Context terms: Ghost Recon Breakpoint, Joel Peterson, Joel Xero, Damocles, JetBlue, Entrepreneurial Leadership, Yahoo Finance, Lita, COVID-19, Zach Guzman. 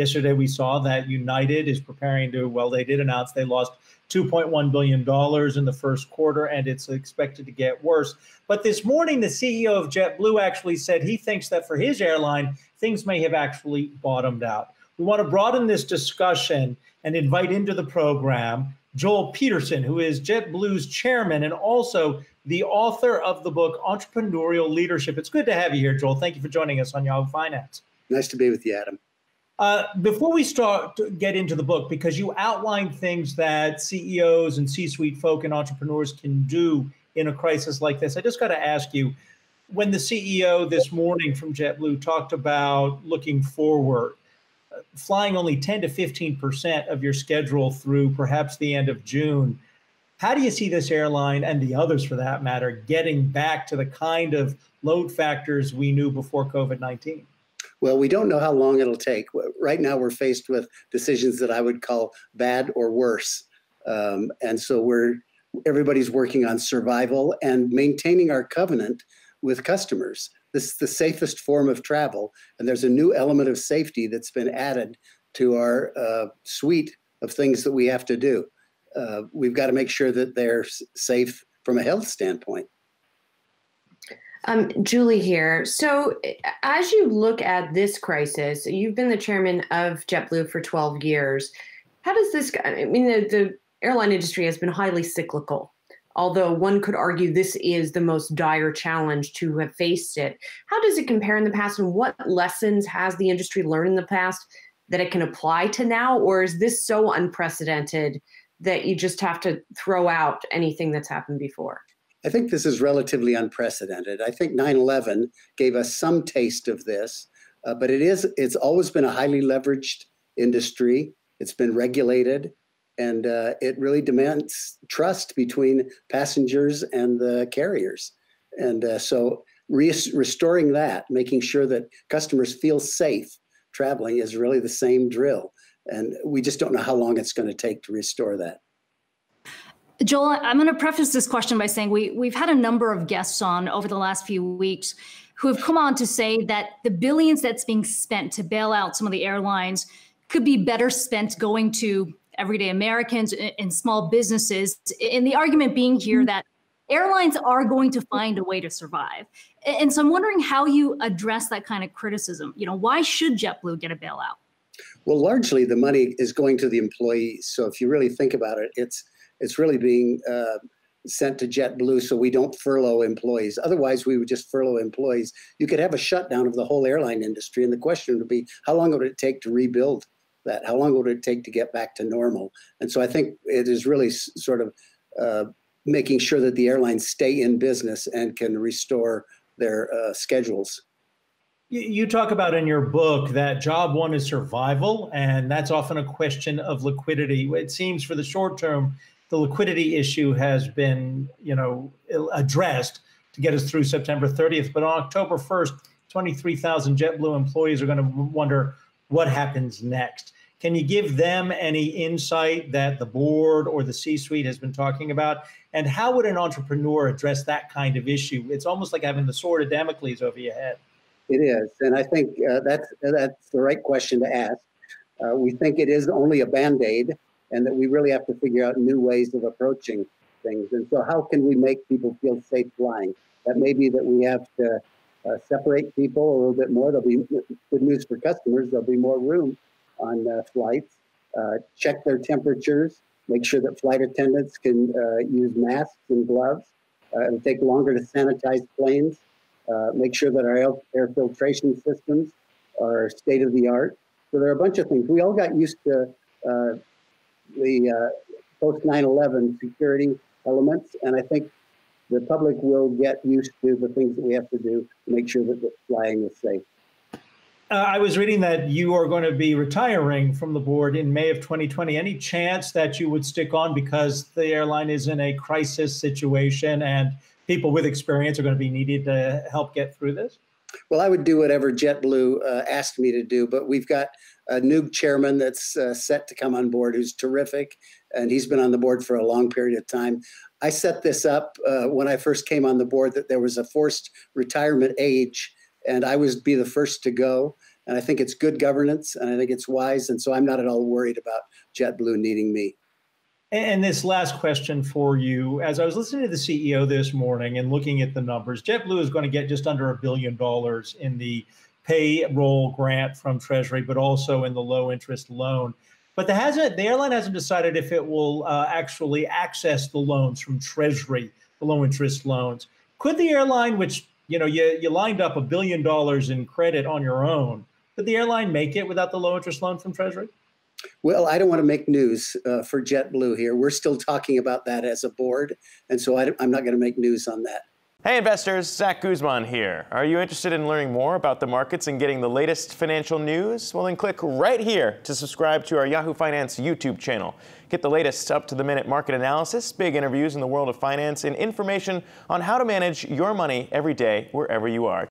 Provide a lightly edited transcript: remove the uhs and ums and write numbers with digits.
Yesterday, we saw that United is preparing to, well, they did announce they lost $2.1 billion in the first quarter, and it's expected to get worse. But this morning, the CEO of JetBlue actually said he thinks that for his airline, things may have actually bottomed out. We want to broaden this discussion and invite into the program Joel Peterson, who is JetBlue's chairman and also the author of the book Entrepreneurial Leadership. It's good to have you here, Joel. Thank you for joining us on Yahoo Finance. Nice to be with you, Adam. Before we start to get into the book, because you outline things that CEOs and C-suite folk and entrepreneurs can do in a crisis like this, I just got to ask you, when the CEO this morning from JetBlue talked about looking forward, flying only 10 to 15% of your schedule through perhaps the end of June, how do you see this airline, and the others for that matter, getting back to the kind of load factors we knew before COVID-19? Well, we don't know how long it'll take. Right now, we're faced with decisions that I would call bad or worse. And so everybody's working on survival and maintaining our covenant with customers. This is the safest form of travel. And there's a new element of safety that's been added to our suite of things that we have to do. We've got to make sure that they're safe from a health standpoint. Julie here. So as you look at this crisis, you've been the chairman of JetBlue for 12 years. How does this, I mean, the airline industry has been highly cyclical, although one could argue this is the most dire challenge to have faced it. How does it compare in the past, and what lessons has the industry learned in the past that it can apply to now? Or is this so unprecedented that you just have to throw out anything that's happened before? I think this is relatively unprecedented. I think 9/11 gave us some taste of this, but it's always been a highly leveraged industry. It's been regulated, and it really demands trust between passengers and the carriers. And so restoring that, making sure that customers feel safe traveling, is really the same drill. And we just don't know how long it's going to take to restore that. Joel, I'm going to preface this question by saying we've had a number of guests on over the last few weeks who have come on to say that the billions that's being spent to bail out some of the airlines could be better spent going to everyday Americans and small businesses. And the argument being here that airlines are going to find a way to survive. And so I'm wondering how you address that kind of criticism. You know, why should JetBlue get a bailout? Well, largely the money is going to the employees. So if you really think about it, it's really being sent to JetBlue so we don't furlough employees. Otherwise, we would just furlough employees. You could have a shutdown of the whole airline industry. And the question would be, how long would it take to rebuild that? How long would it take to get back to normal? And so I think it is really sort of making sure that the airlines stay in business and can restore their schedules. You talk about in your book that job one is survival, and that's often a question of liquidity. It seems for the short term, the liquidity issue has been, you know, addressed to get us through September 30th. But on October 1st, 23,000 JetBlue employees are going to wonder what happens next. Can you give them any insight that the board or the C-suite has been talking about? And how would an entrepreneur address that kind of issue? It's almost like having the sword of Damocles over your head. It is, and I think that's the right question to ask. We think it is only a Band-Aid, and that we really have to figure out new ways of approaching things. And so how can we make people feel safe flying? That may be that we have to separate people a little bit more. There'll be good news for customers. There'll be more room on flights. Check their temperatures. Make sure that flight attendants can use masks and gloves. It'll take longer to sanitize planes. Make sure that our air filtration systems are state of the art. So there are a bunch of things. We all got used to the post 9/11 security elements, and I think the public will get used to the things that we have to do to make sure that the flying is safe. I was reading that you are going to be retiring from the board in May of 2020. Any chance that you would stick on because the airline is in a crisis situation and people with experience are going to be needed to help get through this? Well, I would do whatever JetBlue asked me to do, but we've got a new chairman that's set to come on board who's terrific, and he's been on the board for a long period of time. I set this up when I first came on the board that there was a forced retirement age, and I would be the first to go. And I think it's good governance, and I think it's wise. And so I'm not at all worried about JetBlue needing me. And this last question for you, as I was listening to the CEO this morning and looking at the numbers, JetBlue is going to get just under $1 billion in the payroll grant from Treasury, but also in the low interest loan. But the airline hasn't decided if it will actually access the loans from Treasury, the low interest loans. Could the airline, which, you know, you lined up $1 billion in credit on your own, could the airline make it without the low interest loan from Treasury? Well, I don't want to make news for JetBlue here. We're still talking about that as a board, and so I'm not going to make news on that. Hey investors, Zach Guzman here. Are you interested in learning more about the markets and getting the latest financial news? Well, then click right here to subscribe to our Yahoo Finance YouTube channel. Get the latest up-to-the-minute market analysis, big interviews in the world of finance, and information on how to manage your money every day wherever you are.